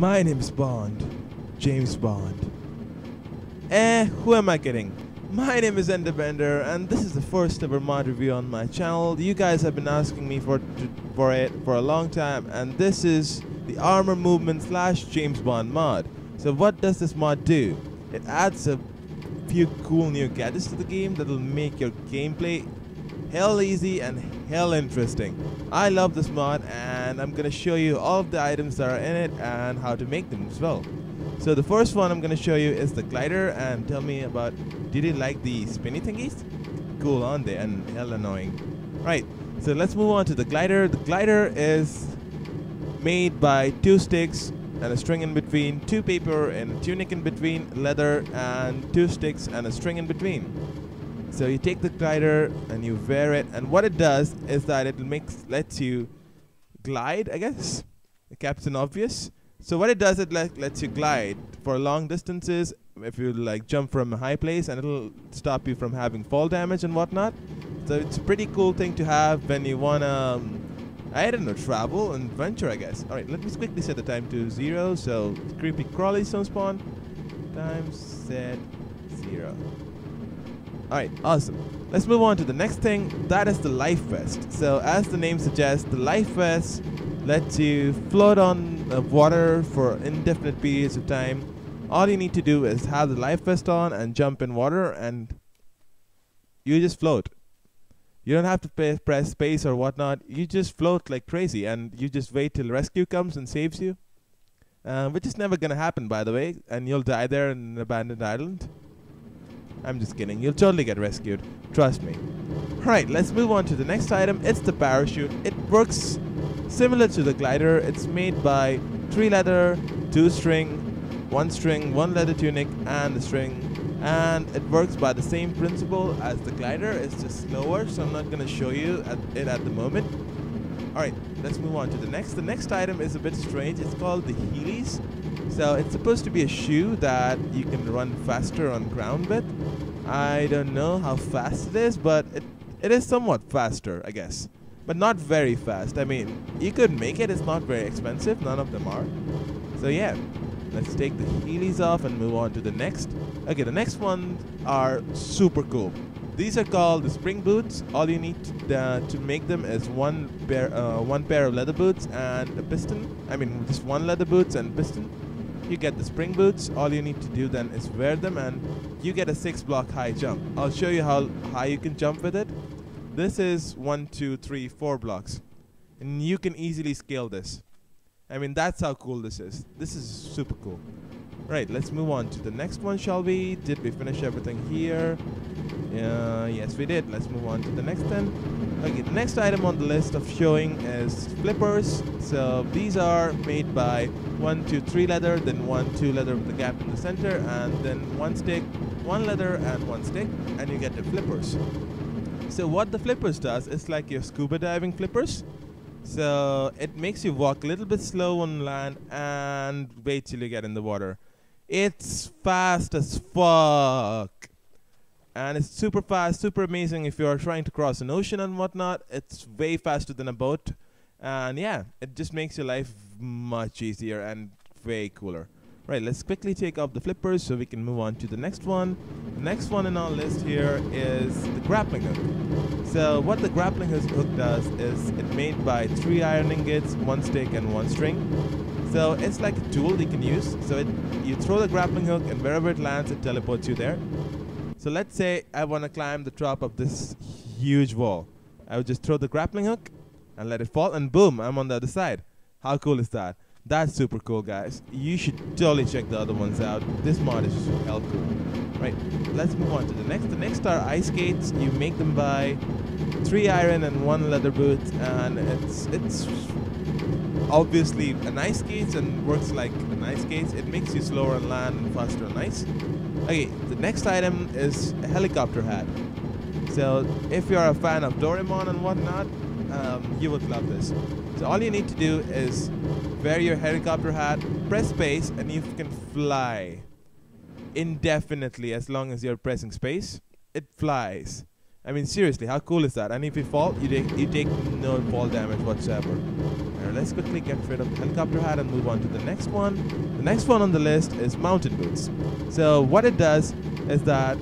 My name's Bond. James Bond. Who am I kidding? My name is Enderbender, and this is the first ever mod review on my channel. You guys have been asking me for it for a long time, and this is the Armor Movement / James Bond mod. So what does this mod do? It adds a few cool new gadgets to the game that'll make your gameplay hell easy and hell interesting. I love this mod, and I'm gonna show you all of the items that are in it and how to make them as well. So the first one I'm gonna show you is the glider, and tell me about, did you like the spinny thingies? Cool on there and hell annoying. Right, so let's move on to the glider. The glider is made by 2 sticks and a string in between, 2 paper and a tunic in between, leather, and 2 sticks and a string in between. So you take the glider and you wear it, and what it does is that it lets you glide, I guess. Captain Obvious. So what it does, it lets you glide for long distances if you like jump from a high place, and it'll stop you from having fall damage and whatnot. So it's a pretty cool thing to have when you wanna, I don't know, travel and venture, I guess. Alright, let me quickly set the time to 0, so creepy crawlies don't spawn. Time set 0. Alright, awesome. Let's move on to the next thing. That is the life vest. So as the name suggests, the life vest lets you float on water for indefinite periods of time. All you need to do is have the life vest on and jump in water, and you just float. You don't have to press space or whatnot. You just float like crazy, and you just wait till rescue comes and saves you, which is never gonna happen, by the way, and you'll die there in an abandoned island. I'm just kidding. You'll totally get rescued. Trust me. Alright, let's move on to the next item. It's the parachute. It works similar to the glider. It's made by 3 leather, 2 string, 1 string, 1 leather tunic, and the string. And it works by the same principle as the glider. It's just slower, so I'm not gonna show you it at the moment. Alright, let's move on to the next. The next item is a bit strange. It's called the Heelys. So it's supposed to be a shoe that you can run faster on ground with. I don't know how fast it is, but it is somewhat faster, I guess. But not very fast. I mean, you could make it. It's not very expensive. None of them are. So yeah, let's take the Heelys off and move on to the next. Okay, the next ones are super cool. These are called the spring boots. All you need to make them is one pair of leather boots and a piston. I mean, just 1 leather boots and piston. You get the spring boots. All you need to do then is wear them, and you get a 6-block high jump. I'll show you how high you can jump with it. This is 1, 2, 3, 4 blocks, and you can easily scale this. I mean, that's how cool this is. This is super cool. Right, let's move on to the next one, shall we? Did we finish everything here? Yes, we did. Let's move on to the next then. Okay, the next item on the list of showing is flippers. So these are made by 1, 2, 3 leather, then 1, 2 leather with a gap in the center, and then 1 stick, 1 leather, and 1 stick, and you get the flippers. So what the flippers does is like your scuba diving flippers. So it makes you walk a little bit slow on land and wait till you get in the water. It's fast as fuck. And it's super fast, super amazing if you are trying to cross an ocean and whatnot. It's way faster than a boat. And yeah, it just makes your life much easier and way cooler. Right, let's quickly take off the flippers so we can move on to the next one. The next one in our list here is the grappling hook. So what the grappling hook does is it's made by 3 iron ingots, 1 stick, and 1 string. So it's like a tool you can use. So you throw the grappling hook, and wherever it lands, it teleports you there. So let's say I want to climb the top of this huge wall. I would just throw the grappling hook and let it fall, and boom, I'm on the other side. How cool is that? That's super cool, guys. You should totally check the other ones out. This mod is hell cool. Right, let's move on to the next. The next are ice skates. You make them by 3 iron and 1 leather boot, and it's obviously an ice skate and works like an ice skate. It makes you slower on land and faster on ice. Okay, the next item is a helicopter hat. So if you're a fan of Doraemon and whatnot, you would love this. So all you need to do is wear your helicopter hat, press space, and you can fly indefinitely as long as you're pressing space. It flies. I mean, seriously, how cool is that? And if you fall, you take no fall damage whatsoever. there. Let's quickly get rid of the helicopter hat and move on to the next one. The next one on the list is mountain boots. So what it does is that,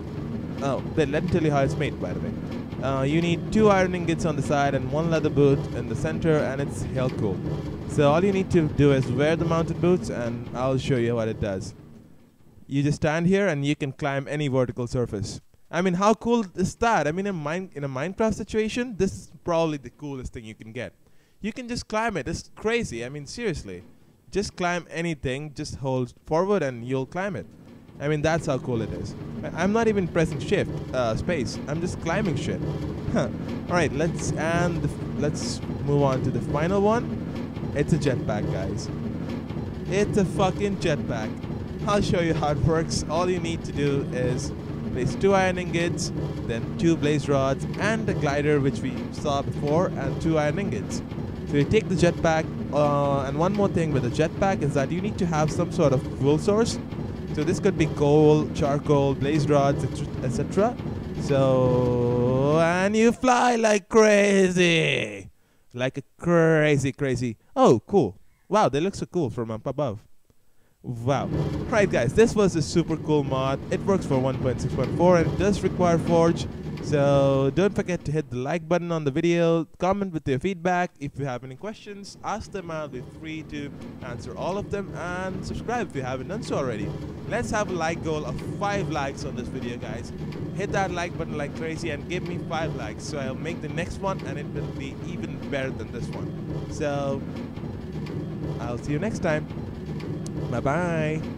oh, let me tell you how it's made, by the way. You need 2 iron ingots on the side and 1 leather boot in the center, and it's hell cool. So all you need to do is wear the mountain boots, and I'll show you what it does. You just stand here and you can climb any vertical surface. I mean, how cool is that? I mean, in a Minecraft situation, this is probably the coolest thing you can get. You can just climb it. It's crazy. I mean, seriously. Just climb anything. Just hold forward and you'll climb it. I mean, that's how cool it is. I'm not even pressing shift, space. I'm just climbing shit. Huh. All right, let's move on to the final one. It's a jetpack, guys. It's a fucking jetpack. I'll show you how it works. All you need to do is place 2 iron ingots, then 2 blaze rods, and a glider, which we saw before, and 2 iron ingots. So you take the jetpack, and one more thing with the jetpack is that you need to have some sort of fuel source. So this could be coal, charcoal, blaze rods, etc. So, and you fly like crazy. Like a crazy. Oh, cool. Wow, they look so cool from up above. Wow. Right, guys, this was a super cool mod. It works for 1.6.4 and it does require Forge. So don't forget to hit the like button on the video, comment with your feedback. If you have any questions, ask them. I'll be free to answer all of them, and subscribe if you haven't done so already. Let's have a like goal of 5 likes on this video, guys. Hit that like button like crazy and give me 5 likes, so I'll make the next one and it will be even better than this one. So I'll see you next time. Bye-bye.